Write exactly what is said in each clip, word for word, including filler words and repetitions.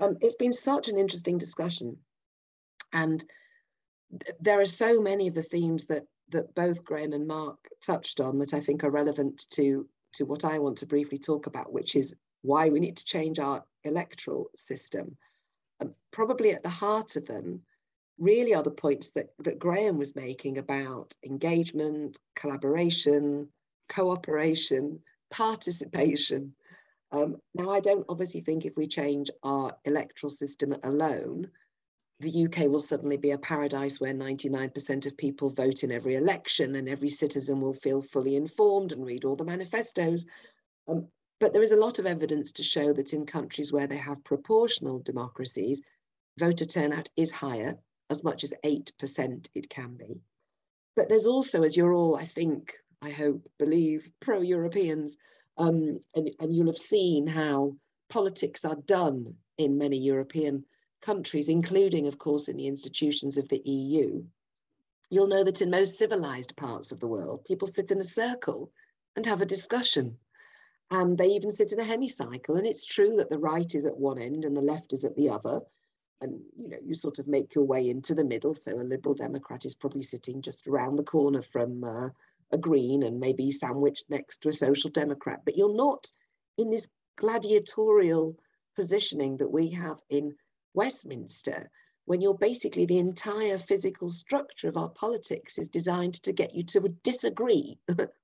Um, it's been such an interesting discussion. And th there are so many of the themes that, that both Graham and Mark touched on that I think are relevant to, to what I want to briefly talk about, which is why we need to change our electoral system. Um, probably at the heart of them really are the points that, that Graham was making about engagement, collaboration, cooperation, participation. Um, now, I don't obviously think if we change our electoral system alone, the U K will suddenly be a paradise where ninety-nine percent of people vote in every election and every citizen will feel fully informed and read all the manifestos. Um, but there is a lot of evidence to show that in countries where they have proportional democracies, voter turnout is higher, as much as eight percent it can be. But there's also, as you're all, I think, I hope, believe, pro-Europeans, um, and, and you'll have seen how politics are done in many European countries, including, of course, in the institutions of the E U, you'll know that in most civilized parts of the world, people sit in a circle and have a discussion. And they even sit in a hemicycle. And it's true that the right is at one end and the left is at the other. And, you know, you sort of make your way into the middle. So a Liberal Democrat is probably sitting just around the corner from uh, a Green and maybe sandwiched next to a Social Democrat. But you're not in this gladiatorial positioning that we have in Westminster, when you're basically the entire physical structure of our politics is designed to get you to disagree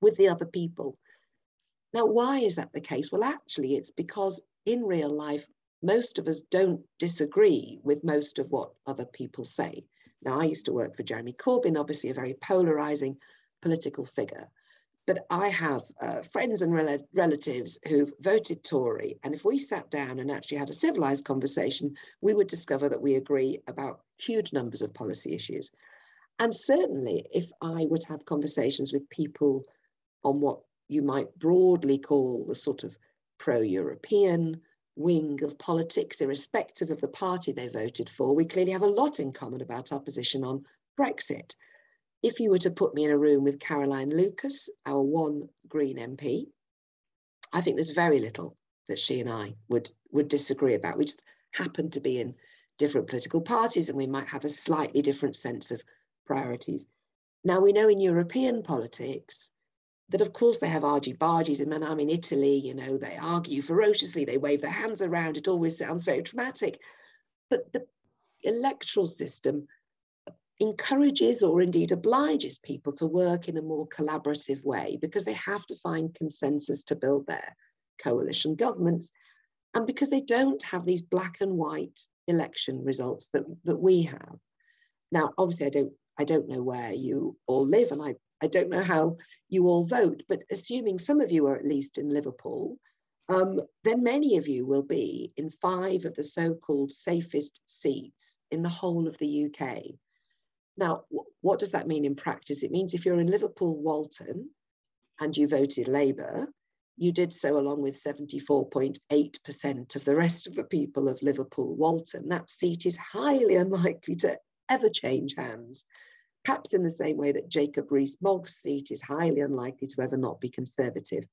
with the other people. Now, why is that the case? Well, actually, it's because in real life, most of us don't disagree with most of what other people say. Now, I used to work for Jeremy Corbyn, obviously a very polarizing political figure. But I have uh, friends and rel relatives who've voted Tory. And if we sat down and actually had a civilized conversation, we would discover that we agree about huge numbers of policy issues. And certainly if I would have conversations with people on what you might broadly call the sort of pro-European wing of politics, irrespective of the party they voted for, we clearly have a lot in common about our position on Brexit. If you were to put me in a room with Caroline Lucas, our one Green M P, I think there's very little that she and I would, would disagree about. We just happen to be in different political parties and we might have a slightly different sense of priorities. Now, we know in European politics that, of course, they have argy-bargies. And when I'm in Italy, you know, they argue ferociously, they wave their hands around. It always sounds very dramatic. But the electoral system encourages or indeed obliges people to work in a more collaborative way because they have to find consensus to build their coalition governments and because they don't have these black and white election results that, that we have. Now, obviously, I don't, I don't know where you all live and I, I don't know how you all vote, but assuming some of you are at least in Liverpool, um, then many of you will be in five of the so-called safest seats in the whole of the U K. Now, what does that mean in practice? It means if you're in Liverpool Walton and you voted Labour, you did so along with seventy-four point eight percent of the rest of the people of Liverpool Walton. That seat is highly unlikely to ever change hands, perhaps in the same way that Jacob Rees-Mogg's seat is highly unlikely to ever not be Conservative.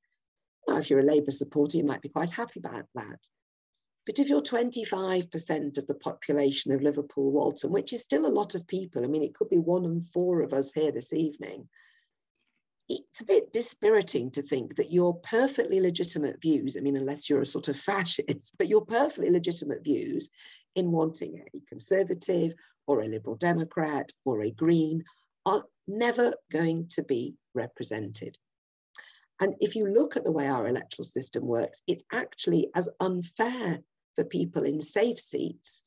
Now, if you're a Labour supporter, you might be quite happy about that. But if you're twenty-five percent of the population of Liverpool Walton, which is still a lot of people, I mean, it could be one in four of us here this evening, it's a bit dispiriting to think that your perfectly legitimate views, I mean, unless you're a sort of fascist, but your perfectly legitimate views in wanting a Conservative or a Liberal Democrat or a Green are never going to be represented. And if you look at the way our electoral system works, it's actually as unfair for people in safe seats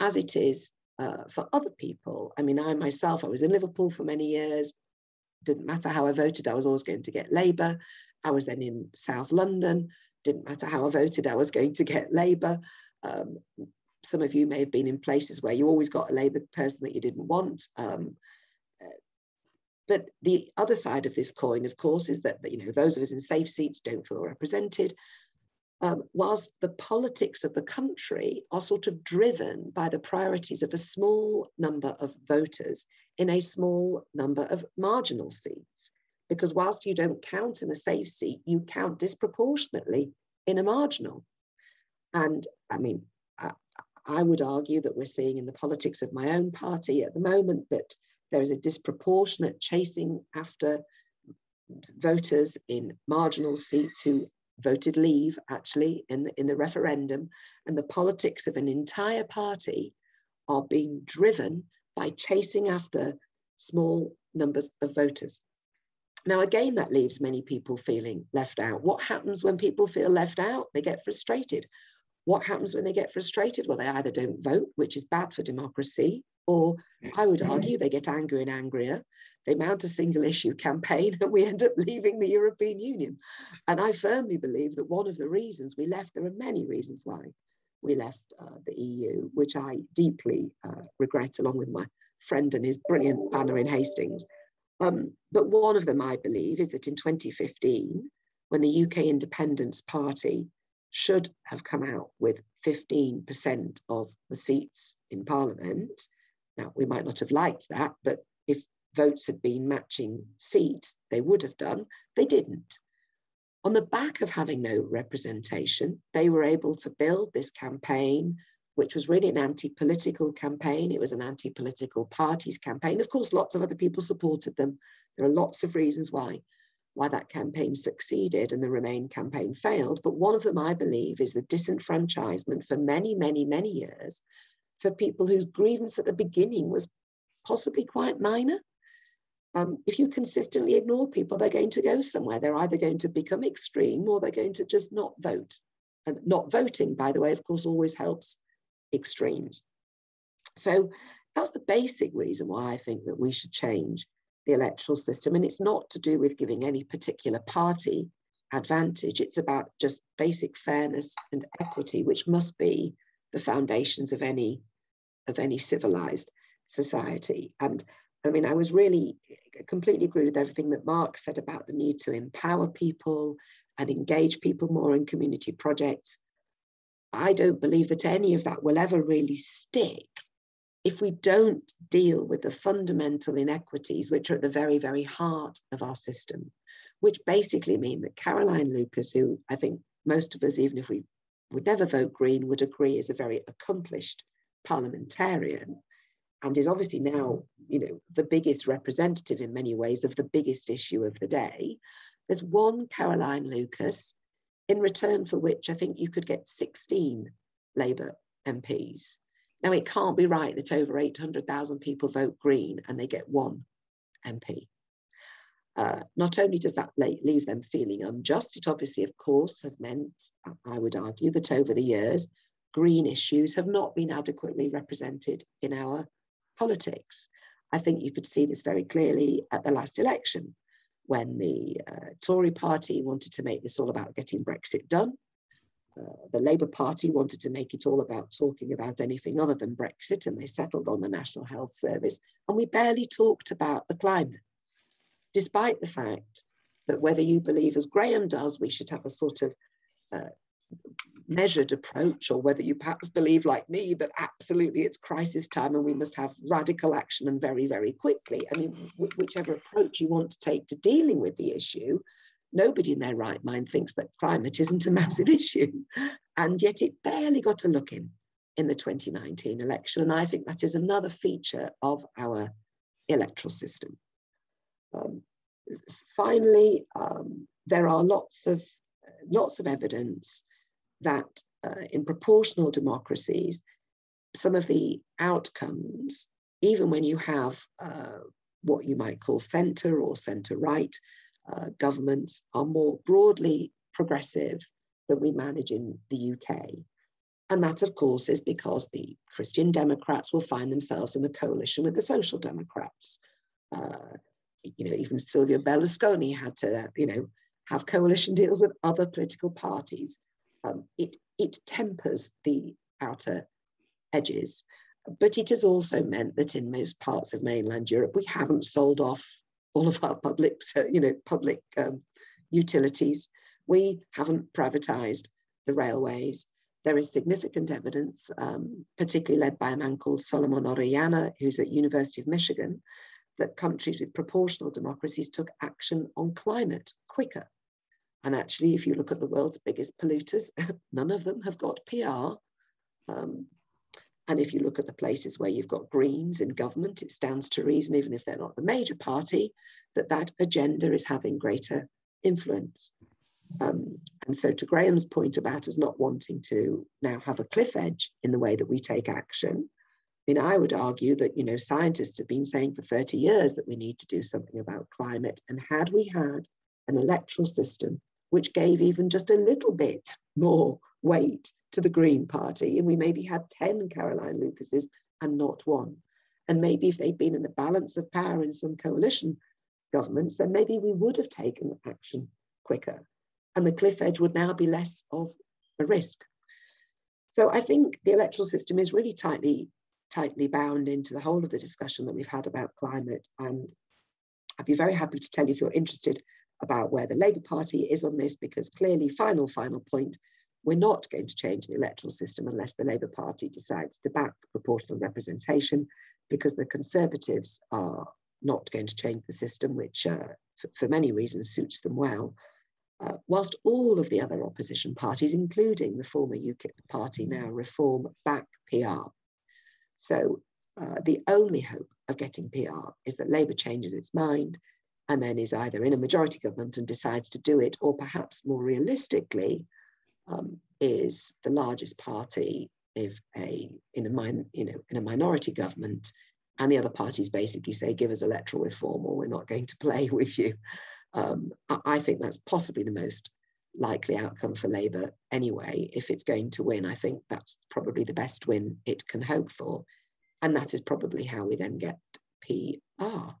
as it is uh, for other people. I mean, I myself, I was in Liverpool for many years. Didn't matter how I voted, I was always going to get Labour. I was then in South London. Didn't matter how I voted, I was going to get Labour. Um, some of you may have been in places where you always got a Labour person that you didn't want. Um, But the other side of this coin, of course, is that, you know, those of us in safe seats don't feel represented, um, whilst the politics of the country are sort of driven by the priorities of a small number of voters in a small number of marginal seats. Because whilst you don't count in a safe seat, you count disproportionately in a marginal. And I mean, I, I would argue that we're seeing in the politics of my own party at the moment that there is a disproportionate chasing after voters in marginal seats who voted leave actually in the, in the referendum, and the politics of an entire party are being driven by chasing after small numbers of voters. Now, again, that leaves many people feeling left out. What happens when people feel left out? They get frustrated. What happens when they get frustrated? Well, they either don't vote, which is bad for democracy, or I would argue they get angrier and angrier. They mount a single issue campaign and we end up leaving the European Union. And I firmly believe that one of the reasons we left, there are many reasons why we left uh, the E U, which I deeply uh, regret, along with my friend and his brilliant banner in Hastings. Um, but one of them, I believe, is that in twenty fifteen, when the U K Independence Party should have come out with fifteen percent of the seats in Parliament, now we might not have liked that, but if votes had been matching seats, they would have done. They didn't. On the back of having no representation, they were able to build this campaign, which was really an anti-political campaign. It was an anti-political parties campaign. Of course, lots of other people supported them. There are lots of reasons why, why that campaign succeeded and the Remain campaign failed. But one of them, I believe, is the disenfranchisement for many, many, many years for people whose grievance at the beginning was possibly quite minor. Um, if you consistently ignore people, they're going to go somewhere. They're either going to become extreme or they're going to just not vote. And not voting, by the way, of course, always helps extremes. So that's the basic reason why I think that we should change the electoral system. And it's not to do with giving any particular party advantage. It's about just basic fairness and equity, which must be the foundations of any, of any civilized society. And I mean, I was really completely agree with everything that Mark said about the need to empower people and engage people more in community projects. I don't believe that any of that will ever really stick if we don't deal with the fundamental inequities which are at the very, very heart of our system, which basically mean that Caroline Lucas, who I think most of us, even if we would never vote Green, would agree is a very accomplished parliamentarian, and is obviously now, you know, the biggest representative in many ways of the biggest issue of the day. There's one Caroline Lucas, in return for which I think you could get sixteen Labour M Ps. Now, it can't be right that over eight hundred thousand people vote Green and they get one M P. Uh, not only does that leave them feeling unjust, it obviously, of course, has meant, I would argue, that over the years, Green issues have not been adequately represented in our politics. I think you could see this very clearly at the last election, when the uh, Tory party wanted to make this all about getting Brexit done. Uh, the Labour Party wanted to make it all about talking about anything other than Brexit, and they settled on the National Health Service. And we barely talked about the climate, despite the fact that whether you believe, as Graham does, we should have a sort of uh, measured approach, or whether you perhaps believe, like me, that absolutely it's crisis time and we must have radical action and very, very quickly. I mean, wh whichever approach you want to take to dealing with the issue, nobody in their right mind thinks that climate isn't a massive issue. And yet it barely got a look in in the twenty nineteen election. And I think that is another feature of our electoral system. Um, finally, um, there are lots of, lots of evidence that uh, in proportional democracies, some of the outcomes, even when you have uh, what you might call centre or centre-right uh, governments, are more broadly progressive than we manage in the U K. And that, of course, is because the Christian Democrats will find themselves in a coalition with the Social Democrats. Uh, you know, even Silvio Berlusconi had to, you know, have coalition deals with other political parties. Um, it, it tempers the outer edges, but it has also meant that in most parts of mainland Europe, we haven't sold off all of our public, so, you know, public um, utilities. We haven't privatised the railways. There is significant evidence, um, particularly led by a man called Solomon Orellana, who's at University of Michigan, that countries with proportional democracies took action on climate quicker. And actually, if you look at the world's biggest polluters, none of them have got P R. Um, And if you look at the places where you've got Greens in government, it stands to reason, even if they're not the major party, that that agenda is having greater influence. Um, and so to Graham's point about us not wanting to now have a cliff edge in the way that we take action, I mean, I would argue that, you know, scientists have been saying for thirty years that we need to do something about climate. And had we had an electoral system which gave even just a little bit more weight to the Green Party, and we maybe had ten Caroline Lucases and not one. And maybe if they'd been in the balance of power in some coalition governments, then maybe we would have taken action quicker. And the cliff edge would now be less of a risk. So I think the electoral system is really tightly, tightly bound into the whole of the discussion that we've had about climate. And I'd be very happy to tell you if you're interested about where the Labour Party is on this, because clearly, final, final point, we're not going to change the electoral system unless the Labour Party decides to back proportional representation, because the Conservatives are not going to change the system, which uh, for, for many reasons suits them well. Uh, whilst all of the other opposition parties, including the former UKIP party, now reform back P R. So uh, the only hope of getting P R is that Labour changes its mind and then is either in a majority government and decides to do it, or perhaps more realistically, Um, is the largest party if a in a min, you know in a minority government, and the other parties basically say, give us electoral reform or we're not going to play with you. Um, I, I think that's possibly the most likely outcome for Labour anyway. If it's going to win, I think that's probably the best win it can hope for, and that is probably how we then get P R.